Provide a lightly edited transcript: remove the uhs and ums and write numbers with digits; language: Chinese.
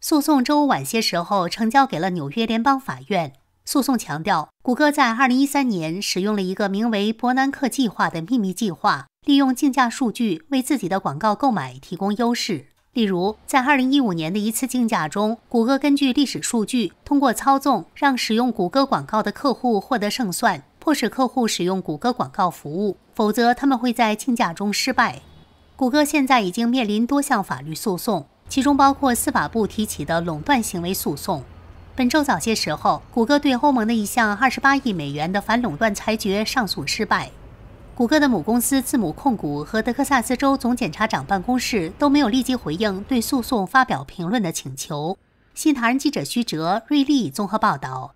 诉讼周五晚些时候呈交给了纽约联邦法院。诉讼强调，谷歌在2013年使用了一个名为伯南克计划的秘密计划，利用竞价数据为自己的广告购买提供优势。例如，在2015年的一次竞价中，谷歌根据历史数据，通过操纵让使用谷歌广告的客户获得胜算，迫使客户使用谷歌广告服务，否则他们会在竞价中失败。谷歌现在已经面临多项法律诉讼，其中包括司法部提起的垄断行为诉讼。本周早些时候，谷歌对欧盟的一项28亿美元的反垄断裁决上诉失败。谷歌的母公司字母控股和德克萨斯州总检察长办公室都没有立即回应对诉讼发表评论的请求。新唐人记者徐哲、瑞丽综合报道。